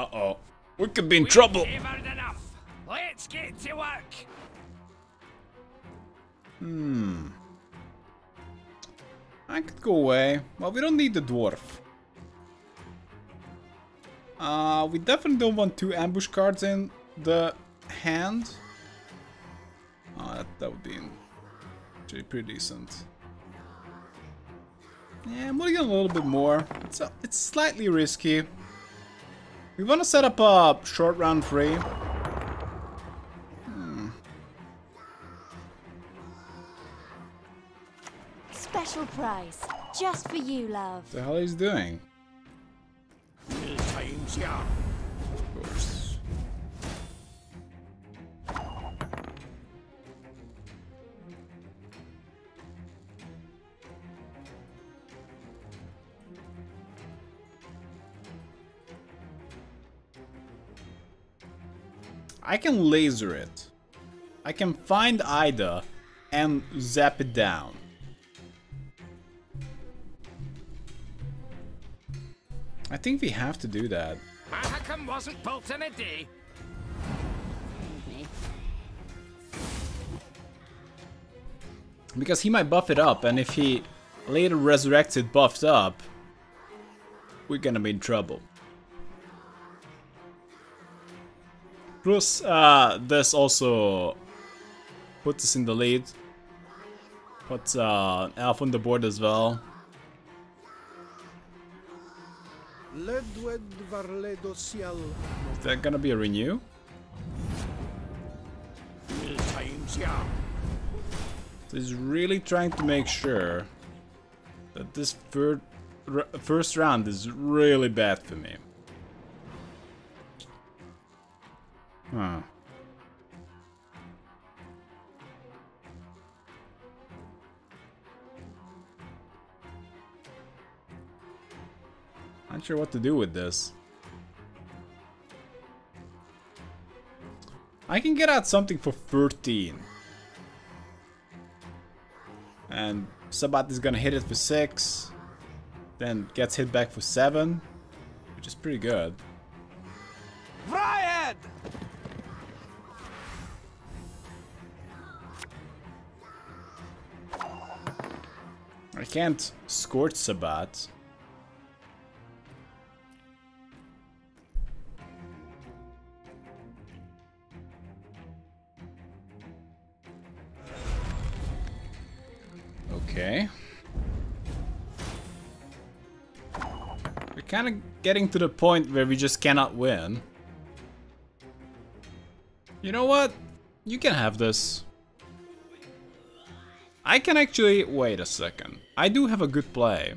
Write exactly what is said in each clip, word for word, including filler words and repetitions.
Uh-oh. We could be in We've trouble. Let's get to work. Hmm. I could go away. Well, we don't need the dwarf. Uh, we definitely don't want two ambush cards in the hand. Oh, that, that would be actually pretty decent. Yeah, I'm going to get a little bit more. It's, a, it's slightly risky. We want to set up a short round free. Hmm. Special prize, just for you, love. What the hell is he doing? Of course. I can laser it. I can find Ida and zap it down. I think we have to do that. Mahakam wasn't built in a day. Because he might buff it up, and if he later resurrects it buffed up, we're gonna be in trouble. Plus, uh, this also puts us in the lead. Puts uh, Alpha on the board as well. Is that gonna be a renew? So he's really trying to make sure that this third, first round is really bad for me. Huh. Not sure what to do with this. I can get out something for thirteen. And Sabbat is gonna hit it for six. Then gets hit back for seven. Which is pretty good. Riot! I can't scorch Sabbat. Okay. We're kind of getting to the point where we just cannot win. You know what? You can have this. I can actually... Wait a second. I do have a good play.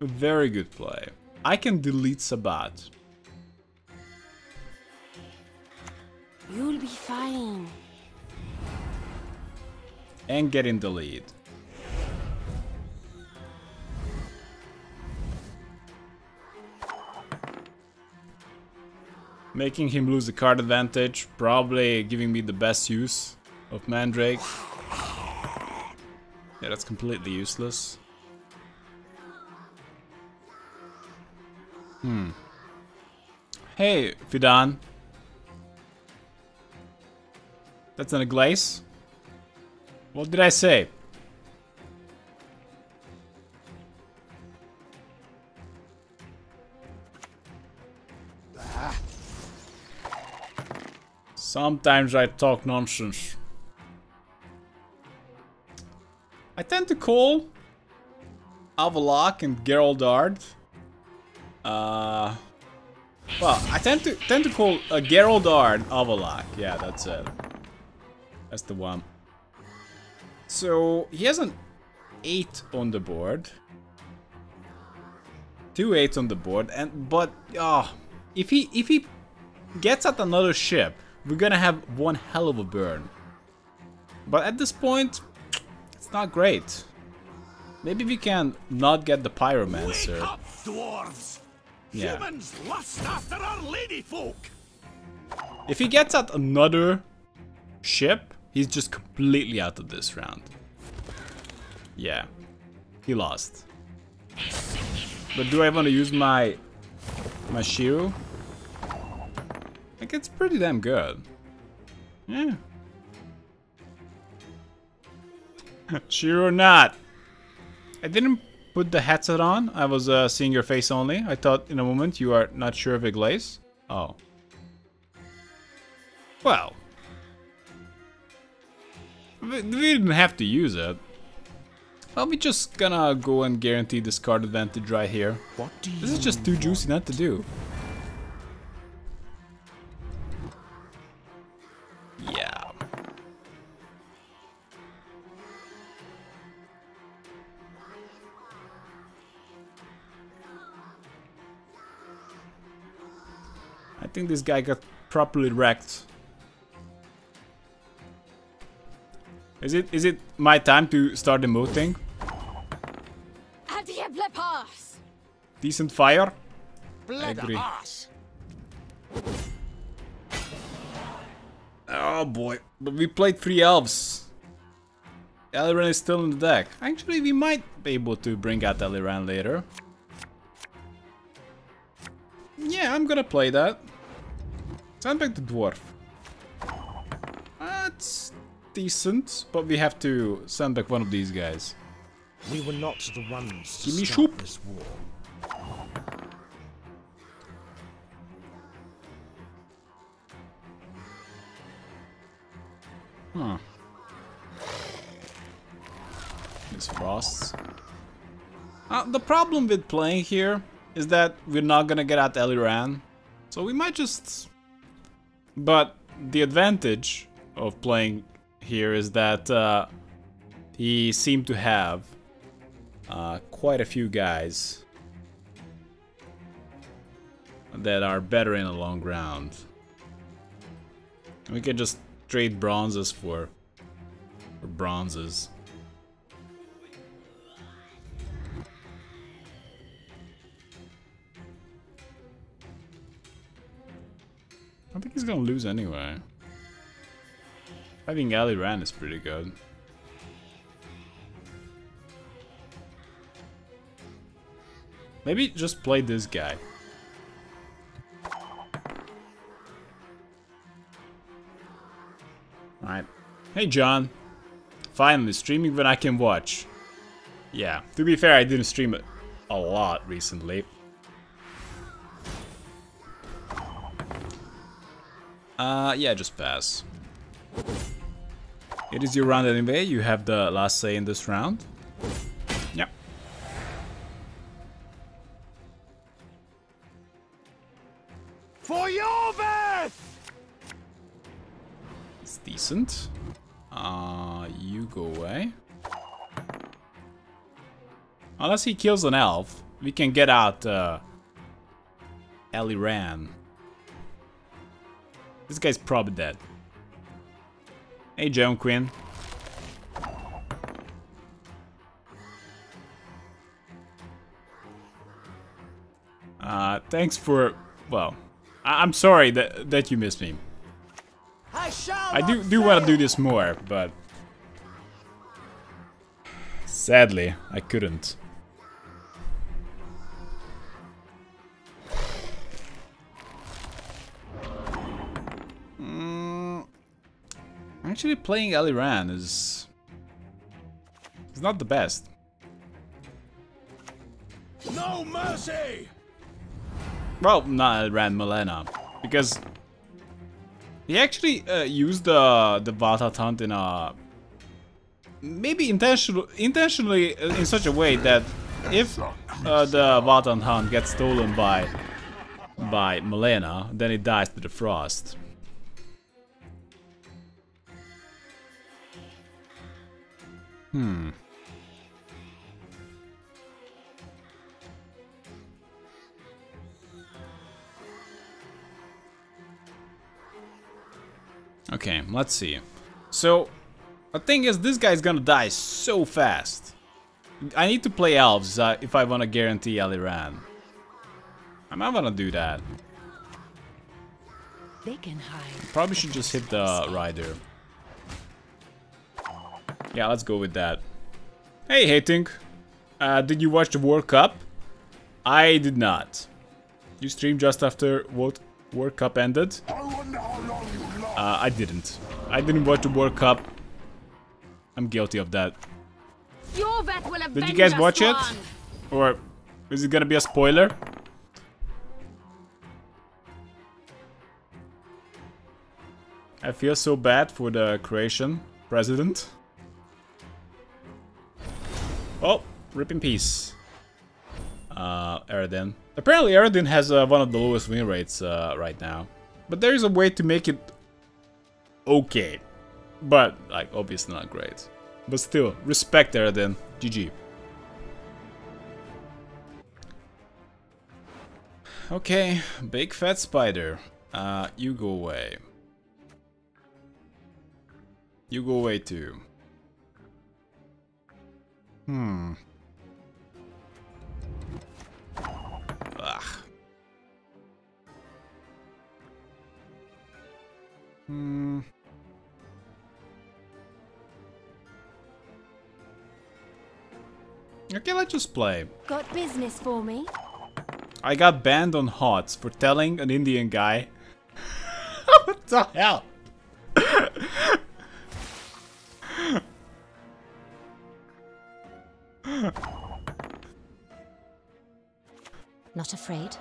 A very good play. I can delete Sabbat. You'll be fine. And get in the lead. Making him lose the card advantage, probably giving me the best use of Mandrake. Yeah, that's completely useless. Hmm. Hey, Fidan. That's not a glaze? What did I say? Sometimes I talk nonsense. I tend to call Avallac'h and Geraldard. Uh, well, I tend to tend to call uh, Geraldard Avallac'h. Yeah, that's it. That's the one. So he has an eight on the board, two eights on the board, and but ah, oh, if he if he gets at another ship, we're gonna have one hell of a burn. But at this point, it's not great. Maybe we can not get the pyromancer. Wake up, dwarves! Yeah. Humans lust after our lady folk. If he gets at another ship. He's just completely out of this round. Yeah. He lost. But do I want to use my... my Shiru? Like, it's pretty damn good. Yeah. Sure or not. I didn't put the headset on. I was uh, seeing your face only. I thought in a moment you are not sure of a glaze. Oh. Well. We didn't have to use it. Well, we just gonna go and guarantee this card advantage right here. What do you this is just too juicy not to do. Yeah. I think this guy got properly wrecked. Is it is it my time to start emoting? Decent fire? I agree. Oh boy, but we played three elves. Eliran is still in the deck. Actually, we might be able to bring out Eliran later. Yeah, I'm gonna play that. Send back the dwarf. That's decent, but we have to send back one of these guys. We were not the ones to start this war. Huh. These frosts. Uh, the problem with playing here is that we're not gonna get out Eliran. So we might just... But the advantage of playing here is that uh, he seemed to have uh, quite a few guys that are better in a long round. We can just trade bronzes for, for bronzes. I think he's gonna lose anyway. I think Eliran is pretty good. Maybe just play this guy. Alright. Hey, John. Finally, streaming when I can watch. Yeah, to be fair, I didn't stream it a lot recently. Uh, yeah, just pass. It is your round anyway. You have the last say in this round. Yep. For your birth! It's decent. Uh, you go away. Unless he kills an elf, we can get out uh, Eliran. This guy's probably dead. Hey, Joan Quinn. Uh, thanks for... Well, I I'm sorry that that you missed me. I, I do do want to do this more, but... Sadly, I couldn't. Actually, playing Eliran is it's not the best. No mercy. Well, not Eliran, Milena, because he actually uh, used the the Vata Taunt in a maybe intentional intentionally in such a way that if uh, the Vata Taunt gets stolen by by Milena, then it dies to the frost. Hmm. Okay, let's see. So, the thing is, this guy's gonna die so fast. I need to play elves uh, if I wanna guarantee Eliran. I might wanna do that. They can hide. Probably should just hit the rider. Yeah, let's go with that. Hey, Hating. Uh, did you watch the World Cup? I did not. You streamed just after what World Cup ended. Uh, I didn't. I didn't watch the World Cup. I'm guilty of that. Did you guys watch it? Or is it gonna be a spoiler? I feel so bad for the Croatian president. Oh, rip in peace. Uh, Eredin. Apparently Eredin has uh, one of the lowest win rates uh, right now. But there is a way to make it okay. But, like, obviously not great. But still, respect Eredin. G G. Okay, big fat spider. Uh, you go away. You go away too. Hmm. Ugh. Hmm. Okay, let's just play. Got business for me? I got banned on HOTS for telling an Indian guy. What the hell? Not afraid?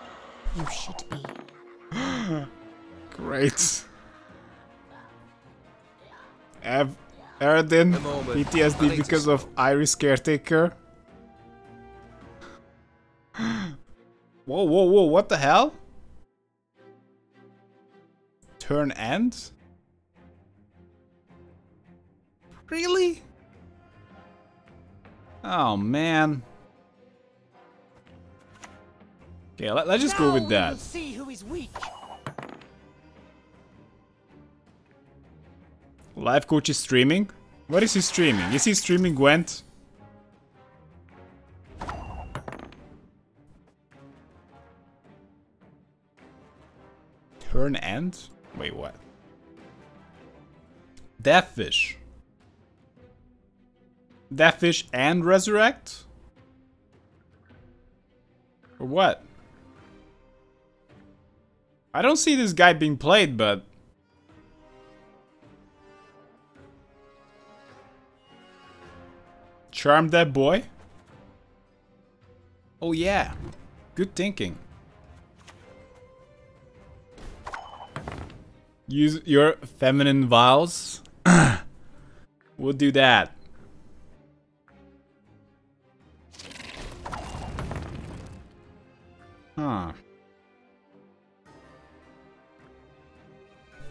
You should be. Great. Ev Eredin, P T S D because of Iris caretaker. Whoa, whoa, whoa, what the hell? Turn end? Really? Oh, man. Okay, let, let's just now go with that. See who is weak. Life coach is streaming? What is he streaming? Is he streaming Gwent? Turn end? Wait, what? Deathfish. Deathfish and resurrect? Or what? I don't see this guy being played, but... Charm that boy? Oh yeah, good thinking. Use your feminine vowels? We'll do that. Huh.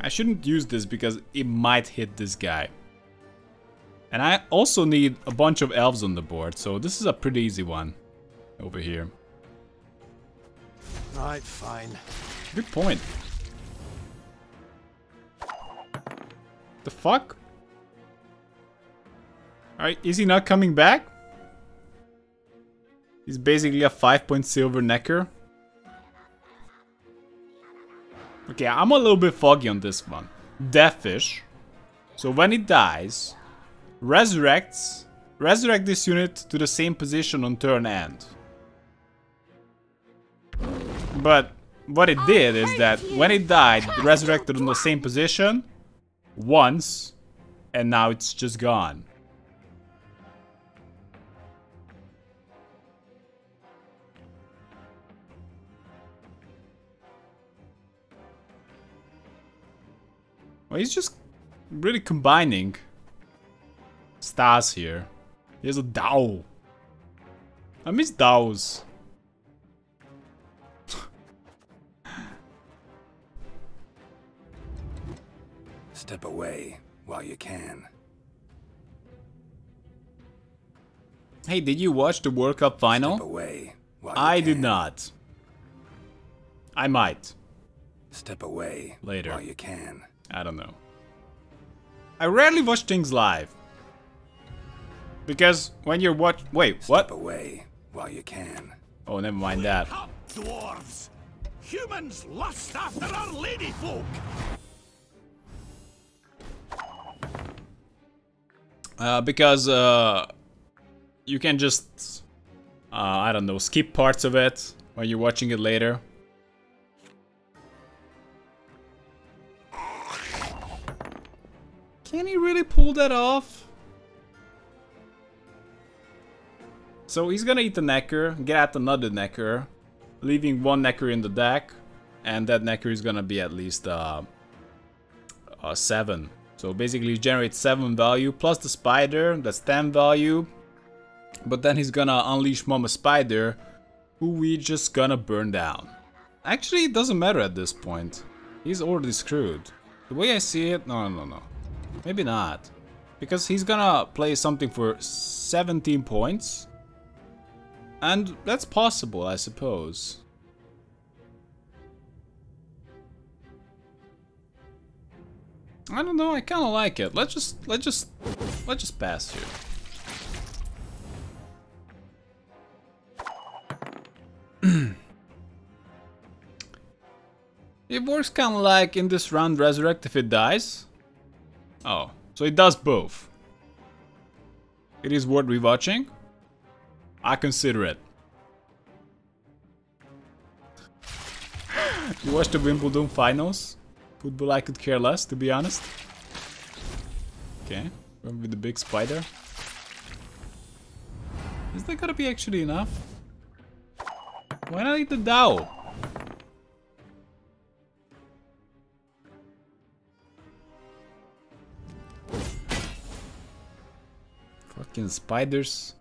I shouldn't use this because it might hit this guy. And I also need a bunch of elves on the board, so this is a pretty easy one over here. Alright, fine. Good point. The fuck? Alright, is he not coming back? He's basically a five point silver Necker. Okay, I'm a little bit foggy on this one. Deathfish. So when it dies, resurrects. Resurrect this unit to the same position on turn end. But what it did is that when it died, it resurrected on the same position once, and now it's just gone. Well, he's just really combining stars here. He has a Dao. I miss Daos. Step away while you can. Hey, did you watch the World Cup final? Step away while you I can. Did not. I might. Step away later while you can. I don't know. I rarely watch things live. Because when you're watch- wait, Step what? Away while you can. Oh, never mind that. Wake up, dwarves. Humans lust after our lady folk. Uh, because, uh, you can just, uh, I don't know, skip parts of it when you're watching it later. Can he really pull that off? So he's gonna eat the Necker, get at another Necker, leaving one Necker in the deck, and that Necker is gonna be at least uh, uh, seven. So basically he generates seven value, plus the spider, that's ten value. But then he's gonna unleash Mama Spider, who we just gonna burn down. Actually, it doesn't matter at this point. He's already screwed. The way I see it, no, no, no. Maybe not. Because he's gonna play something for seventeen points. And that's possible, I suppose. I don't know, I kinda like it. Let's just, let's just, let's just pass here. It works kind of like in this round resurrect if it dies. Oh, so it does both. It is worth rewatching. I consider it. You watched the Wimbledon finals? Football I could care less, to be honest. Okay, went with the big spider. Is that gonna be actually enough? Why not eat the Dao? Fucking spiders.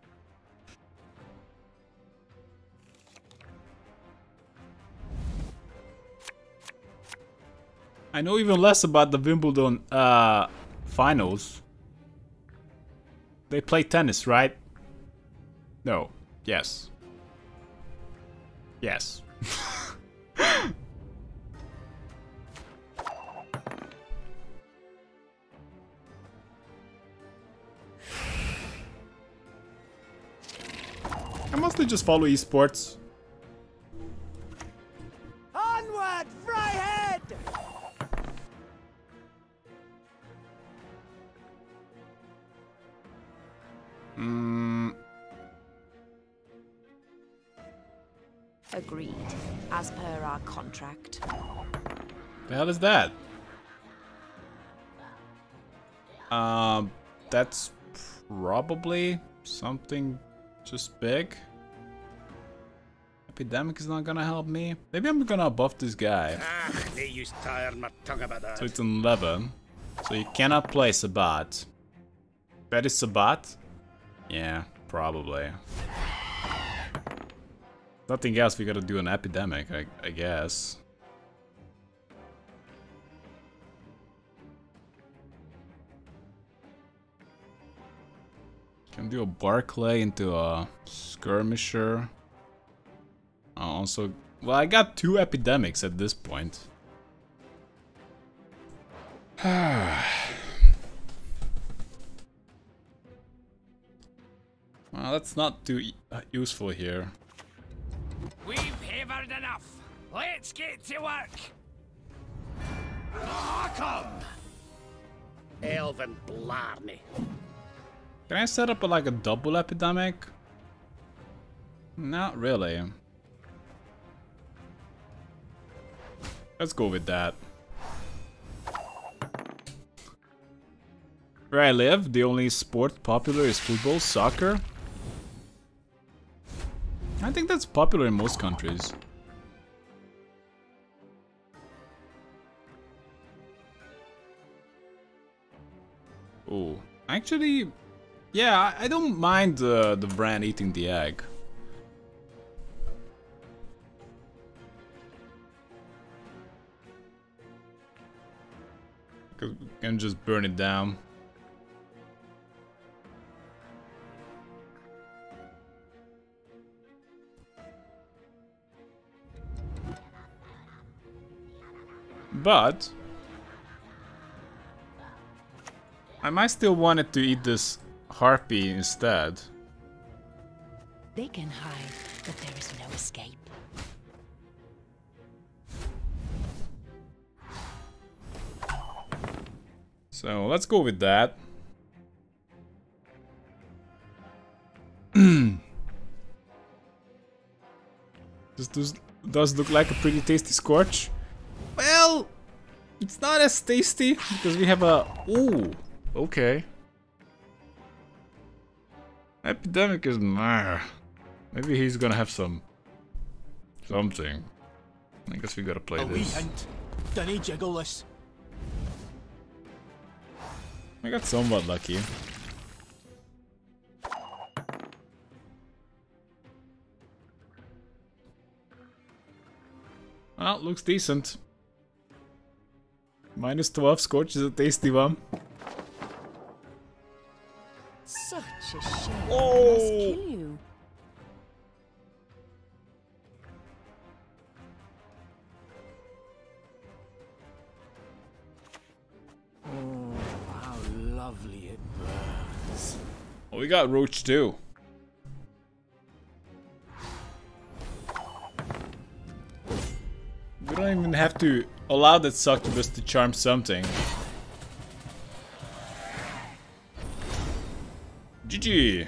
I know even less about the Wimbledon uh, finals. They play tennis, right? No. Yes. Yes. I mostly just follow esports. Onward, Fryhead! Hmm. Agreed, as per our contract. The hell is that? Um, that's probably something just big. Epidemic is not gonna help me. Maybe I'm gonna buff this guy. So it's an eleven. So you cannot play Sabbat. That is Sabbat? Yeah, probably. Nothing else, we gotta do an Epidemic, I, I guess. Can do a Barclay into a Skirmisher. Uh, also, well, I got two Epidemics at this point. Well, that's not too uh, useful here. We've heavered enough. Let's get to work. Come, Elvin Blarney. Can I set up a, like a double Epidemic? Not really. Let's go with that. Where I live, the only sport popular is football, soccer. I think that's popular in most countries. Oh, actually, yeah, I don't mind uh, the brand eating the egg. Cause we can just burn it down. But I might still want it to eat this harpy instead. They can hide, but there is no escape. So let's go with that. This does, does look like a pretty tasty scorch. Well, it's not as tasty because we have a ooh, Okay. Epidemic is meh. Maybe he's gonna have some... something. I guess we gotta play a this. Hint. I got somewhat lucky. Well, looks decent. minus twelve scotch is a tasty one. Such a shame. Oh! Must kill you. Oh, how lovely it burns. Oh, we got Roach too. We don't even have to allow that succubus to charm something. G G.